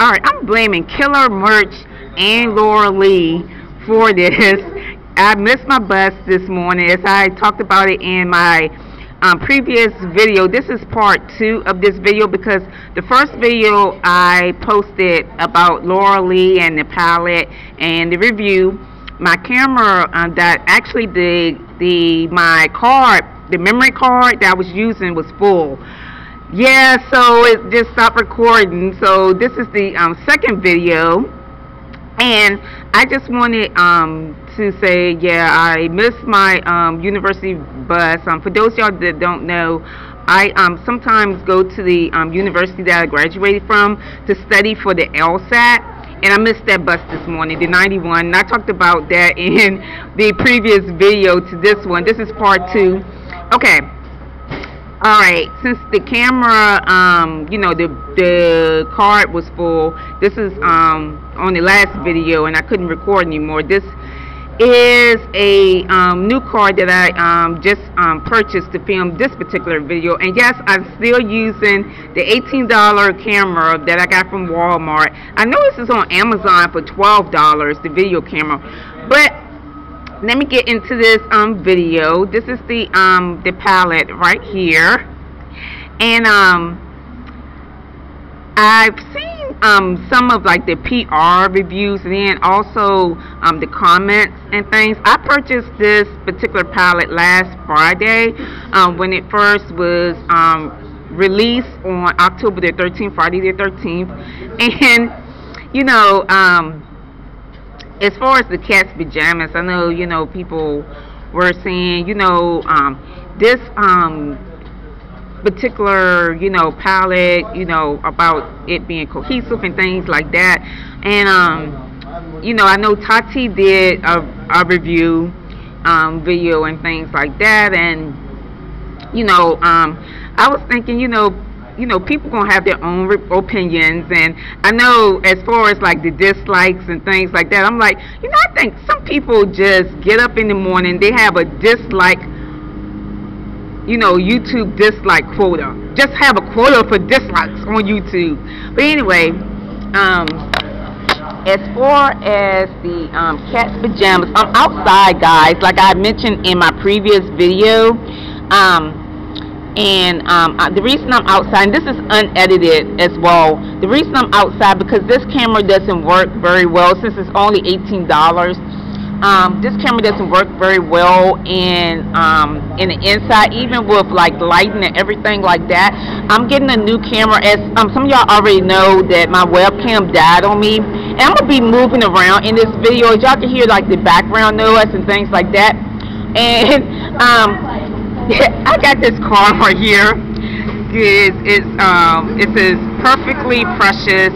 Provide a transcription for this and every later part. All right, I'm blaming Killer Merch and Laura Lee for this. I missed my bus this morning, as I talked about it in my previous video. This is part 2 of this video, because the first video I posted about Laura Lee and the palette and the review, my camera that actually my card, the memory card that I was using, was full. Yeah, so it just stopped recording. So this is the second video, and I just wanted to say, yeah, I missed my university bus. For those y'all that don't know, I sometimes go to the university that I graduated from to study for the LSAT, and I missed that bus this morning, the 91, and I talked about that in the previous video to this one. This is part 2. Okay, alright, since the camera, you know, the card was full, this is on the last video, and I couldn't record anymore. This is a new card that I just purchased to film this particular video. And yes, I'm still using the $18 camera that I got from Walmart. I know this is on Amazon for $12, the video camera. But let me get into this video. This is the palette right here. And I've seen some of like the PR reviews, and then also the comments and things. I purchased this particular palette last Friday when it first was released on October the 13th, Friday the 13th. And you know, as far as the Cat's Pajamas, I know, you know, people were saying, you know, this particular, you know, palette, you know, about it being cohesive and things like that. And you know, I know Tati did a review video and things like that. And you know, I was thinking, you know people gonna have their own opinions. And I know as far as like the dislikes and things like that, I'm like, you know, I think some people just get up in the morning, they have a dislike, you know, YouTube dislike quota. Just have a quota for dislikes on YouTube. But anyway, as far as the Cat's Pajamas, I'm outside, guys, like I mentioned in my previous video. The reason I'm outside, and this is unedited as well, the reason I'm outside, because this camera doesn't work very well, since it's only $18. This camera doesn't work very well in the inside, even with like lighting and everything like that. I'm getting a new camera, as some of y'all already know that my webcam died on me, and I'm gonna be moving around in this video. Y'all can hear like the background noise and things like that. And I got this card right here. It says Perfectly Precious,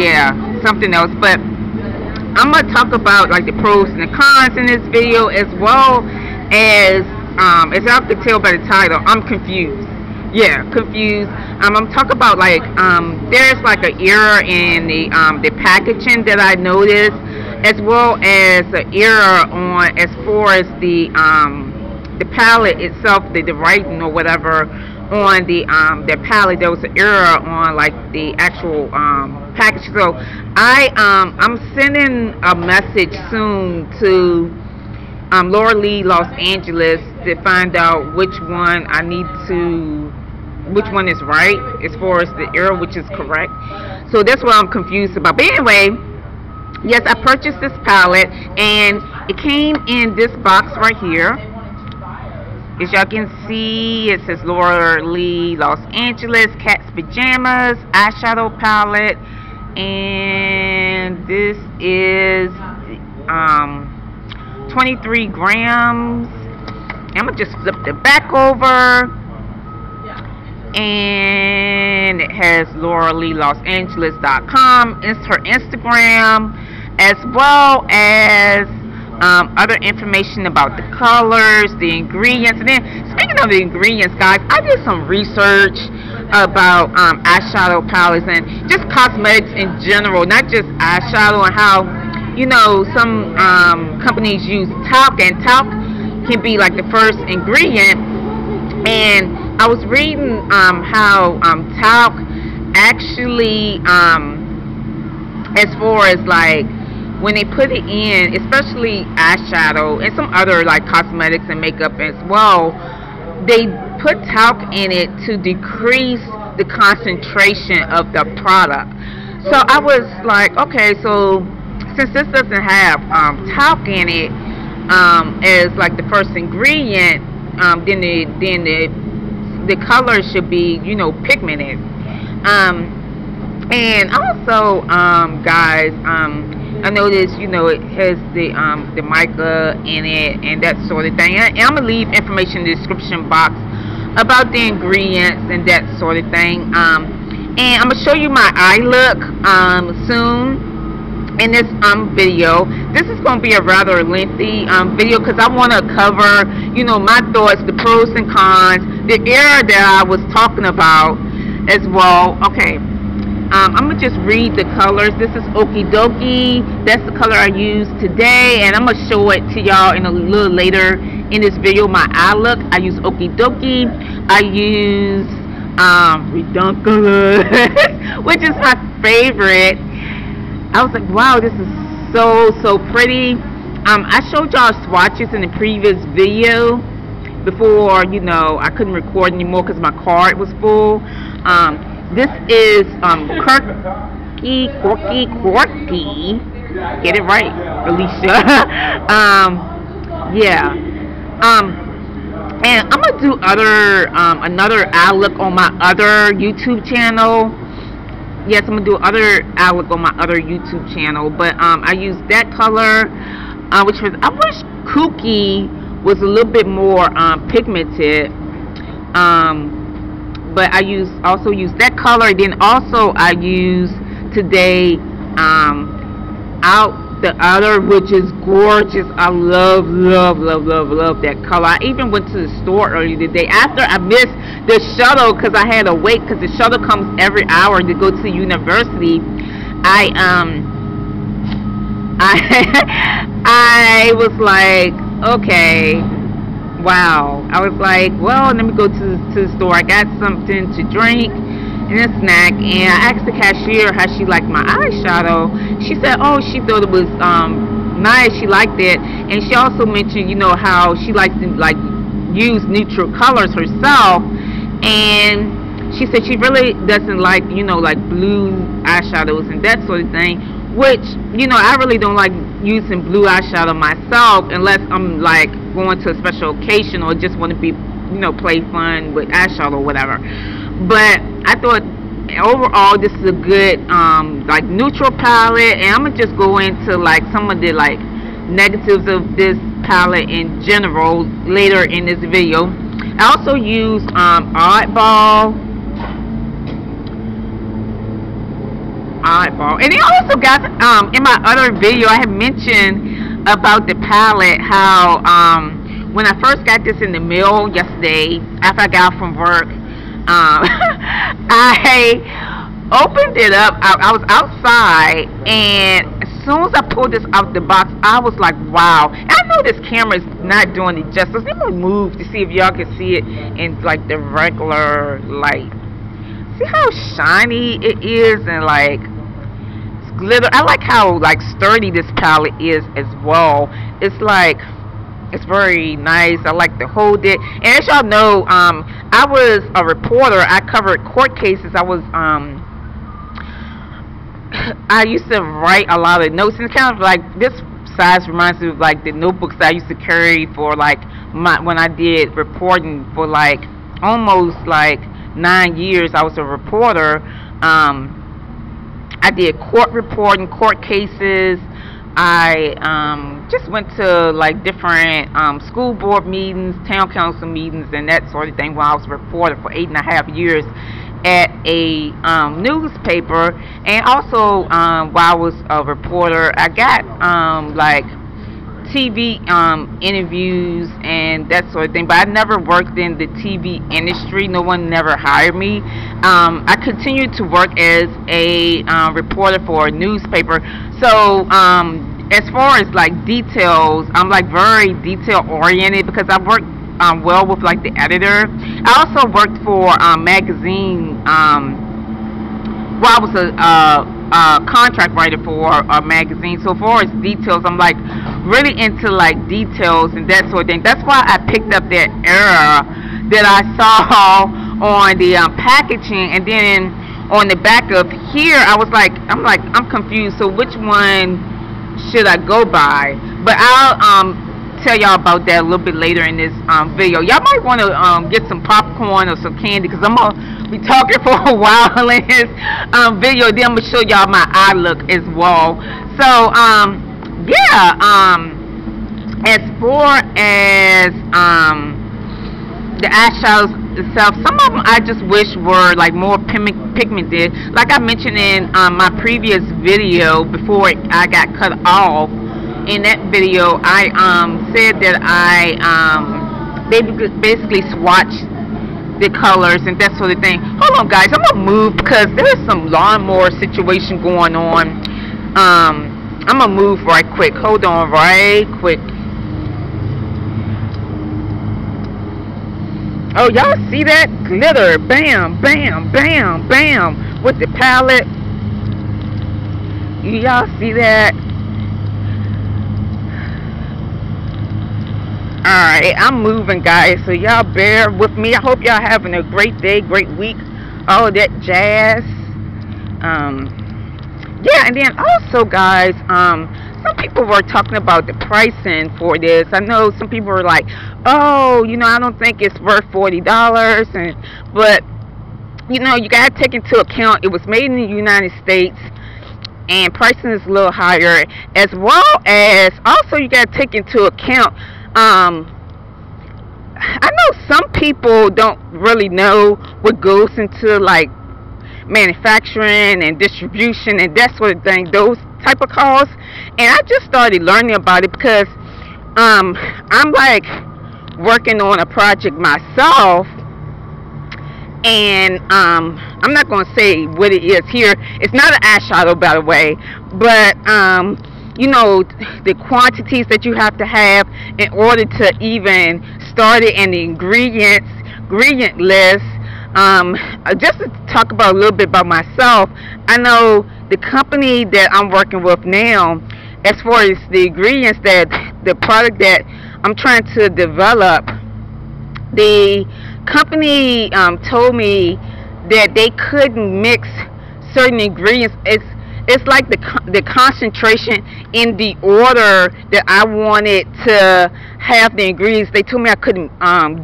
yeah, something else. But I'm going to talk about like the pros and the cons in this video, as well as y'all can tell by the title, I'm confused. Yeah, confused. I'm talking about like there's like an error in the packaging that I noticed, as well as an error on as far as the palette itself, the writing or whatever on the palette. There was an error on like the actual package. So I'm sending a message soon to Laura Lee Los Angeles to find out which one is right as far as the error, which is correct. So that's what I'm confused about. But anyway, yes, I purchased this palette, and it came in this box right here. As y'all can see, it says Laura Lee Los Angeles Cat's Pajamas eyeshadow palette, and this is 23 grams. I'm gonna just flip the back over, and it has LauraLeeLosAngeles.com. It's her Instagram, as well as other information about the colors, the ingredients. And then, speaking of the ingredients, guys, I did some research about eyeshadow palettes and just cosmetics in general, not just eyeshadow, and how, you know, some companies use talc, and talc can be like the first ingredient. And I was reading how talc actually as far as like when they put it in, especially eyeshadow and some other like cosmetics and makeup as well, they put talc in it to decrease the concentration of the product. So I was like, okay, so since this doesn't have talc in it as like the first ingredient, then the color should be, you know, pigmented. And also, guys, I noticed, you know, it has the mica in it and that sort of thing. And I'm gonna leave information in the description box about the ingredients and that sort of thing. And I'm gonna show you my eye look soon in this video. This is going to be a rather lengthy video because I want to cover, you know, my thoughts, the pros and cons, the era that I was talking about as well. Okay, I'm gonna just read the colors. This is Okie Dokie. That's the color I used today, and I'm gonna show it to y'all in a little later in this video. My eye look, I use Okie Dokie. I use Redonkulus, which is my favorite. I was like, wow, this is so pretty. I showed y'all swatches in the previous video before, you know, I couldn't record anymore because my card was full. This is Quirky, Quirky, Quirky. Get it right, Alicia. Yeah. And I'm gonna do other another outlook on my other YouTube channel. Yes, I'm gonna do other outlook on my other YouTube channel, but I used that color, which was, I wish Kooky was a little bit more pigmented, but I also used that color. Then also I used today out the other, which is gorgeous. I love that color. I even went to the store earlier today after I missed the shuttle because I had to wait because the shuttle comes every hour to go to university. I was like, okay, wow. I was like, well, let me go to the store. I got something to drink and a snack, and I asked the cashier how she liked my eyeshadow. She said, oh, she thought it was nice, she liked it, and she also mentioned, you know, how she liked to like use neutral colors herself, and she said she really doesn't like, you know, like blue eyeshadows and that sort of thing, which, you know, I really don't like using blue eyeshadow myself unless I'm like going to a special occasion or just want to be, you know, play fun with eyeshadow or whatever. But I thought overall this is a good like neutral palette, and I'm gonna just go into like some of the like negatives of this palette in general later in this video. I also use Odd Ball. And they also got in my other video I had mentioned about the palette how when I first got this in the mail yesterday after I got from work, I opened it up. I was outside, and as soon as I pulled this out the box, I was like, wow. And I know this camera is not doing it justice. Let me move to see if y'all can see it in like the regular light. See how shiny it is and like it's glitter. I like how like sturdy this palette is as well. It's like, it's very nice. I like to hold it. And as y'all know, I was a reporter. I covered court cases. I used to write a lot of notes, and it's kind of like this size reminds me of like the notebooks I used to carry for like when I did reporting for like almost like 9 years. I was a reporter. I did court reporting, court cases. I just went to like different school board meetings, town council meetings, and that sort of thing while I was a reporter for 8.5 years at a newspaper. And also while I was a reporter, I got like TV interviews and that sort of thing, but I never worked in the TV industry. No one never hired me. I continued to work as a reporter for a newspaper. So as far as like details, I'm like very detail oriented because I worked well with like the editor. I also worked for magazine well, I was a contract writer for a magazine, so far as details, I'm like really into like details and that sort of thing. That's why I picked up that error that I saw on the packaging, and then on the back of here, I was like, I'm confused. So which one should I go by? But I'll tell y'all about that a little bit later in this video. Y'all might want to get some popcorn or some candy, because I'm gonna be talking for a while in this video. Then I'm gonna show y'all my eye look as well. So yeah, as far as the eyeshadows itself, some of them I just wish were like more pigmented. Like I mentioned in my previous video before I got cut off. In that video, I said that I basically swatched the colors and that sort of thing. Hold on, guys, I'm gonna move because there's some lawnmower situation going on. I'm gonna move right quick. Hold on, right quick. Oh, y'all see that glitter? Bam, bam, bam, bam with the palette. Y'all see that? Alright, I'm moving, guys, so y'all bear with me. I hope y'all having a great day, great week, all that jazz. Yeah, and then also, guys, some people were talking about the pricing for this. I know some people were like, oh, you know, I don't think it's worth $40, and but, you know, you gotta take into account it was made in the United States, and pricing is a little higher, as well as, also you gotta take into account, I know some people don't really know what goes into like manufacturing and distribution and that sort of thing, those type of costs. And I just started learning about it because I'm like working on a project myself, and I'm not going to say what it is here. It's not an eyeshadow, by the way, but you know, the quantities that you have to have in order to even start it, and the ingredient list. Just to talk about a little bit about myself, I know the company that I'm working with now, as far as the ingredients that the product that I'm trying to develop, the company told me that they couldn't mix certain ingredients. It's like the concentration in the order that I wanted to have the ingredients. They told me I couldn't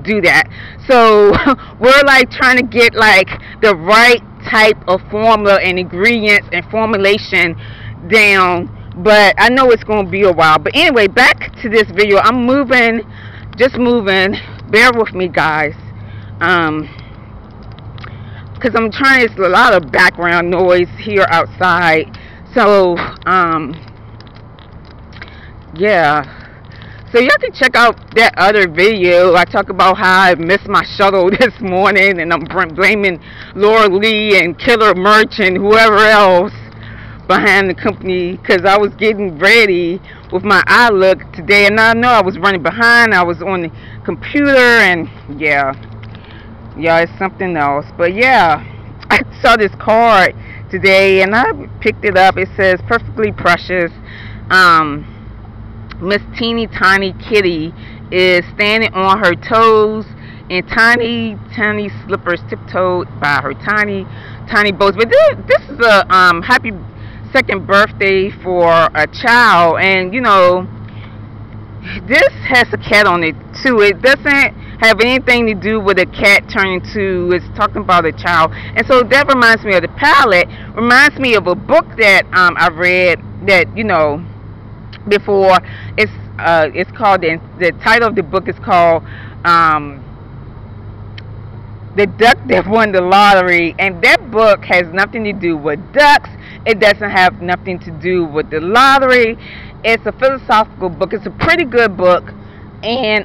do that. So we're like trying to get like the right type of formula and ingredients and formulation down. But I know it's going to be a while. But anyway, back to this video. I'm moving, just moving. Bear with me, guys. Because I'm trying, it's a lot of background noise here outside. So, yeah. So y'all can check out that other video. I talk about how I missed my shuttle this morning, and I'm blaming Laura Lee and Killer Merch and whoever else behind the company, because I was getting ready with my eye look today, and I know I was running behind. I was on the computer, and yeah. Yeah, it's something else. But yeah, I saw this card today and I picked it up. It says Perfectly Precious. Miss Teeny Tiny Kitty is standing on her toes in tiny, tiny slippers, tiptoed by her tiny, tiny bows. But this is a happy second birthday for a child, and you know, this has a cat on it too. It doesn't have anything to do with a cat turning to. It's talking about a child. And so that reminds me of the palette. Reminds me of a book that I read that, you know, before. It's called, the title of the book is called The Duck That Won the Lottery. And that book has nothing to do with ducks. It doesn't have nothing to do with the lottery. It's a philosophical book. It's a pretty good book, and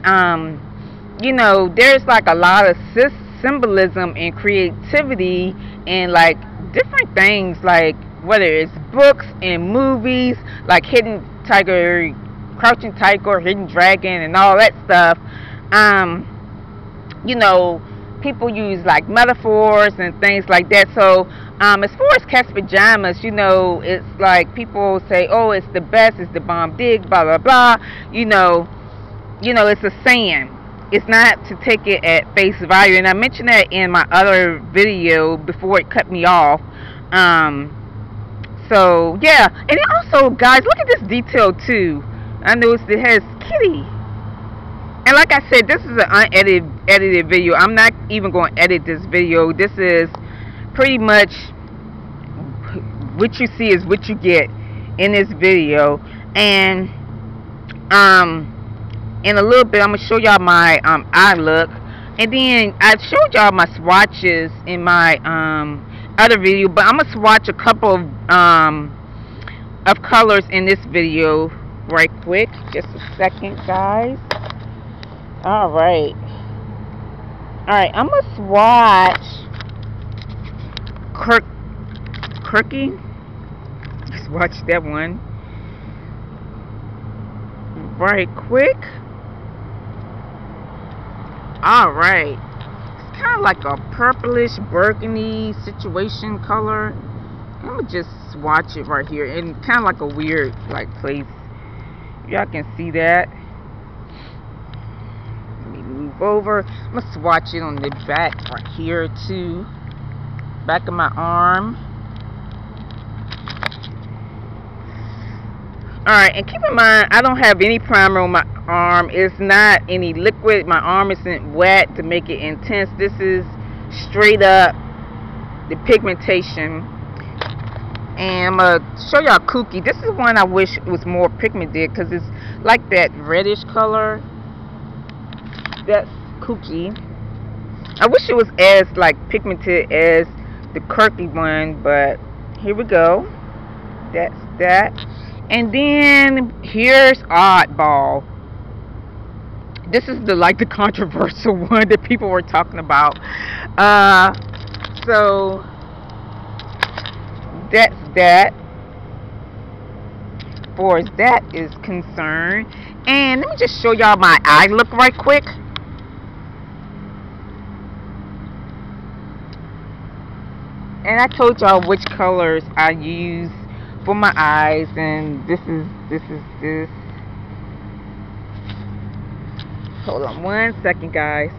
you know, there's like a lot of symbolism and creativity and like different things, like whether it's books and movies, like Hidden Tiger, Crouching Tiger, Hidden Dragon, and all that stuff. You know, people use like metaphors and things like that. So as far as Cat's Pajamas, you know, it's like people say, oh, it's the best, it's the bomb dig, blah, blah, blah. You know, it's a saying. It's not to take it at face value. And I mentioned that in my other video before it cut me off. So, yeah. And also, guys, look at this detail, too. I noticed it has kitty. And like I said, this is an unedited video. I'm not even going to edit this video. This is pretty much what you see is what you get in this video. And in a little bit, I'm going to show y'all my eye look. And then I showed y'all my swatches in my other video. But I'm going to swatch a couple of colors in this video right quick. Just a second, guys. All right. I'm gonna swatch Quirky. Just watch that one right quick. All right. It's kind of like a purplish burgundy situation color. I'm gonna just swatch it right here in kind of like a weird like place. Y'all can see that. Over, I'm gonna swatch it on the back right here too, back of my arm. Alright, and keep in mind I don't have any primer on my arm. It's not any liquid. My arm isn't wet to make it intense. This is straight up the pigmentation. And I'm gonna show y'all Kooky. This is one I wish was more pigmented because it's like that reddish color. That's Kooky. I wish it was as like pigmented as the Quirky one, but here we go. That's that. And then here's Odd Ball. This is the like the controversial one that people were talking about. So that's that. As far as that is concerned, and let me just show y'all my eye look right quick. And I told y'all which colors I use for my eyes, and this is. Hold on one second, guys.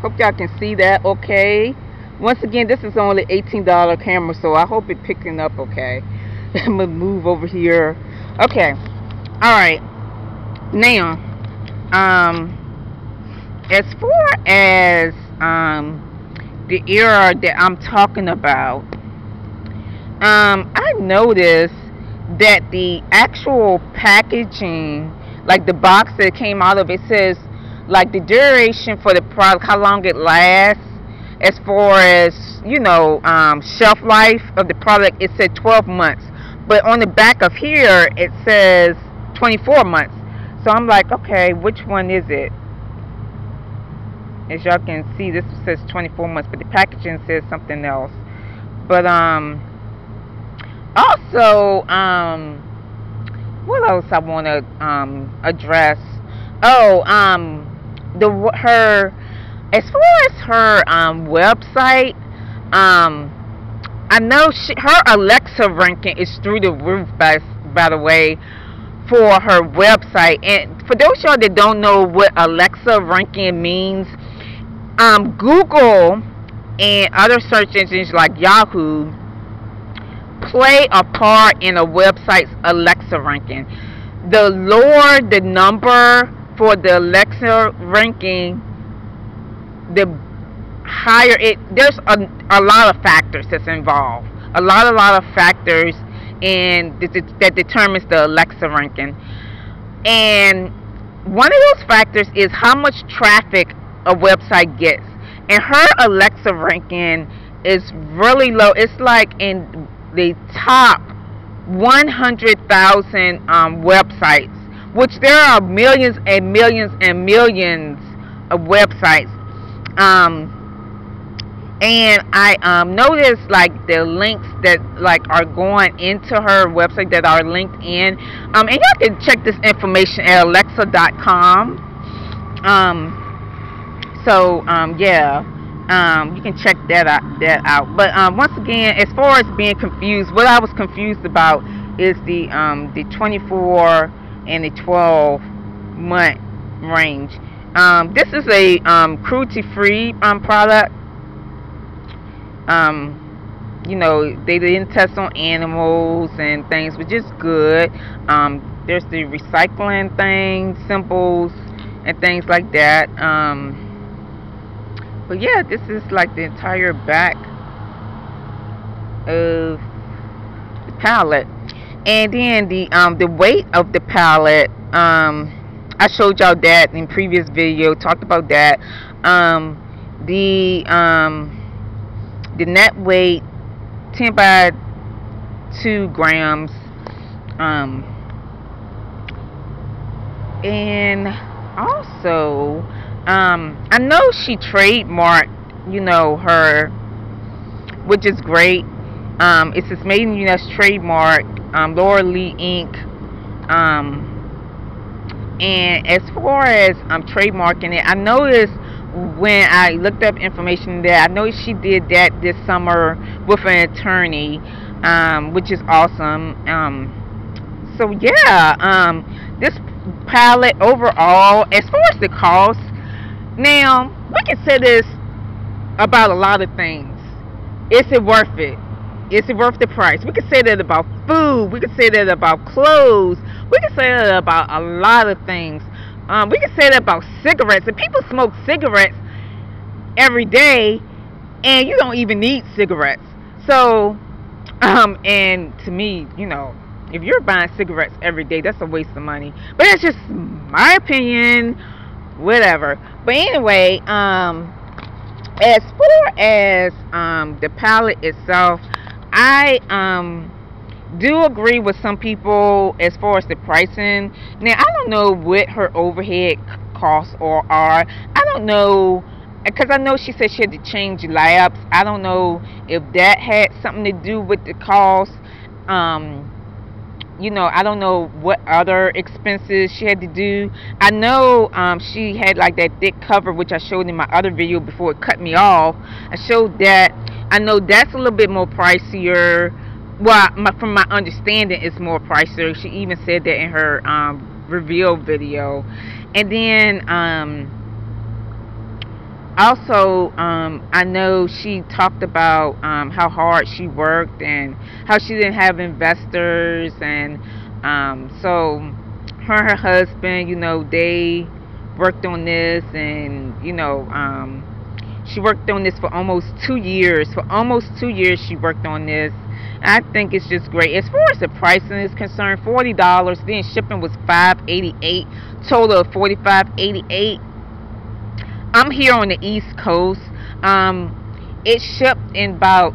Hope y'all can see that okay. Once again, this is only $18 camera, so I hope it's picking up okay. I'm gonna move over here. Okay. Alright. Now, as far as the era that I'm talking about, I noticed that the actual packaging, like the box that came out of it, says like the duration for the product, how long it lasts, as far as, you know, shelf life of the product. It said 12 months, but on the back of here it says 24 months. So I'm like, okay, which one is it? As y'all can see, this says 24 months, but the packaging says something else. But also, what else I want to address? Oh, her as far as her website, I know her Alexa ranking is through the roof. By the way, for her website, and for those y'all that don't know what Alexa ranking means. Google and other search engines like Yahoo play a part in a website's Alexa ranking. The lower the number for the Alexa ranking, the higher it. There's a lot of factors that's involved. A lot of factors in that determines the Alexa ranking. And one of those factors is how much traffic a website gets, and her Alexa ranking is really low. It's like in the top 100,000 websites, which there are millions and millions and millions of websites. And I noticed like the links that like are going into her website that are linked in. And y'all can check this information at Alexa.com. You can check that out. But once again, as far as being confused, what I was confused about is the 24 and the 12 month range. This is a cruelty-free product. You know, they didn't test on animals and things, which is good. There's the recycling thing, symbols and things like that. But yeah, this is like the entire back of the palette. And then the weight of the palette, I showed y'all that in previous video, talked about that. The net weight 10 by 2 grams, and also I know she trademarked, you know, her, which is great. It's this made in the U.S. trademark, Laura Lee Inc. And as far as trademarking it, I noticed when I looked up information that I know she did that this summer with an attorney, which is awesome. So yeah, this palette overall, as far as the cost, now we can say this about a lot of things. Is it worth it? Is it worth the price? We can say that about food. We can say that about clothes. We can say that about a lot of things. We can say that about cigarettes. If people smoke cigarettes every day, and you don't even need cigarettes. So, and to me, you know, if you're buying cigarettes every day, that's a waste of money. But that's just my opinion, whatever. But anyway, as far as the palette itself, I do agree with some people as far as the pricing. Now I don't know what her overhead costs are. I don't know, because I know she said she had to change labs. I don't know if that had something to do with the cost. You know, I don't know what other expenses she had to do. I know she had like that thick cover, which I showed in my other video before it cut me off. I showed that. I know that's a little bit more pricier. Well, from my understanding, it's more pricier. She even said that in her reveal video. And then also I know she talked about how hard she worked and how she didn't have investors, and so her husband, you know, they worked on this, and you know, she worked on this for almost 2 years. For almost 2 years she worked on this. I think it's just great. As far as the pricing is concerned, $40. Then shipping was $5.88. Total of $45.88. I'm here on the East Coast. It shipped in about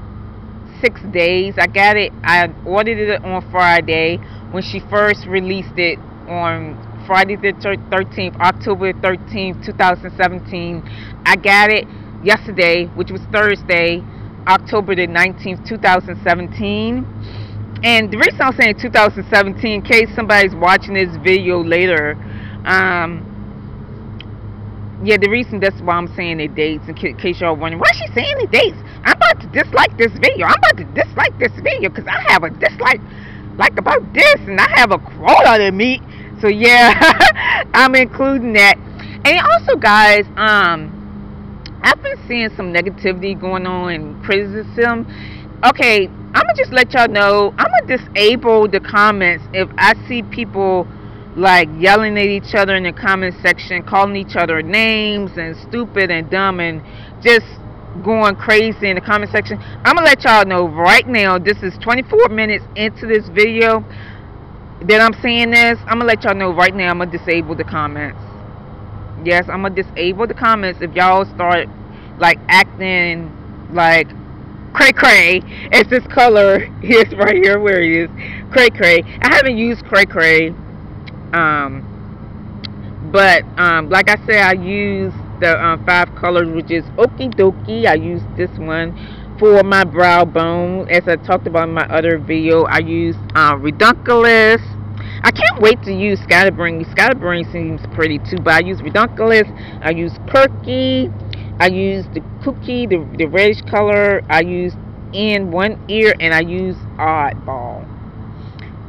6 days. I got it. I ordered it on Friday when she first released it on Friday the 13th, October 13th, 2017. I got it yesterday, which was Thursday, October the 19th, 2017. And the reason I'm saying 2017, in case somebody's watching this video later, yeah, the reason that's why I'm saying the dates, in case y'all wondering why she's saying the dates. I'm about to dislike this video. I'm about to dislike this video because I have a dislike like about this, and I have a quota to meet. So yeah, I'm including that. And also, guys, I've been seeing some negativity going on and criticism. Okay, I'm gonna just let y'all know, I'm gonna disable the comments if I see people like yelling at each other in the comment section, calling each other names and stupid and dumb and just going crazy in the comment section. I'm gonna let y'all know right now, this is 24 minutes into this video that I'm saying this. I'm gonna let y'all know right now, I'm gonna disable the comments. Yes, I'm gonna disable the comments if y'all start like acting like Cray Cray, as this color is right here where it is. Cray Cray. I haven't used Cray Cray, but like I said, I use the 5 colors, which is Okie Dokie. I used this one for my brow bone. As I talked about in my other video, I used Redonkulus. I can't wait to use Scatter Brain. Scatter Brain seems pretty too, but I use Redonkulus. I use Quirky. I use the Kooky, the reddish color. I use in one ear, and I use Odd Ball.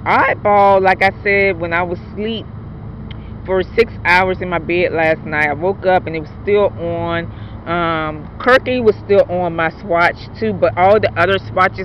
Odd Ball, like I said, when I was asleep for 6 hours in my bed last night, I woke up and it was still on. Quirky was still on my swatch too, but all the other swatches